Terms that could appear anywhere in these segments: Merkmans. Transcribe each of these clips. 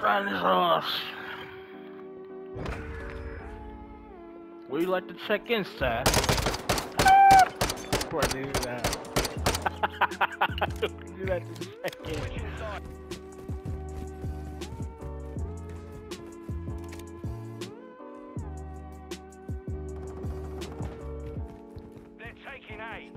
dinosaurs. Would you like to check in, sir? Poor dude, would you like to check in? They're taking aim.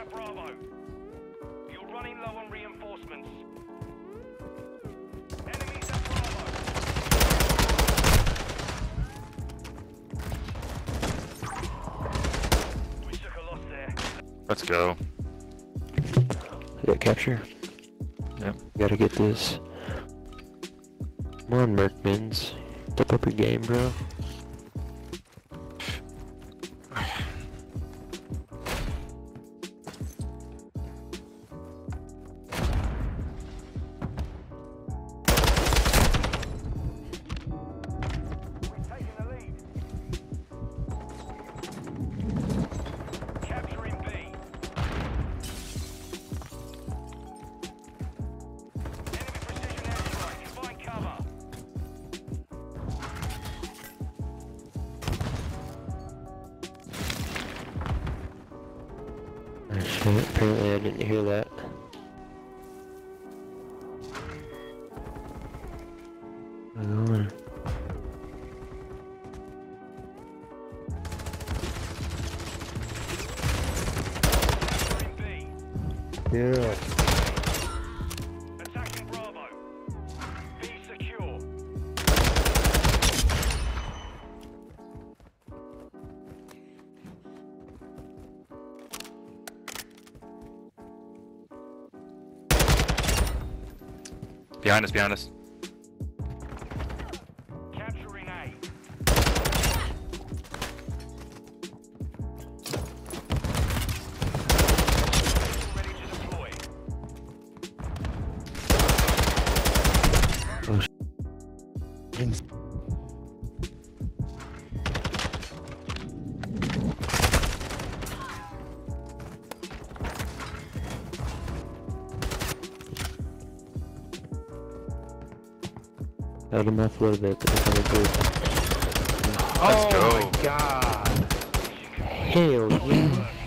at Bravo. You're running low on reinforcements. Enemies at Bravo. We took a loss there. Let's go. Did capture? Yep. Gotta get this. Come on, Merkmans. Step up your game, bro. Apparently I didn't hear that. Yeah. Attacking Bravo. Be secure. Behind us, behind us. Capturing A. Ready to deploy. Oh, out of my floor there. Oh my god. Hell yeah.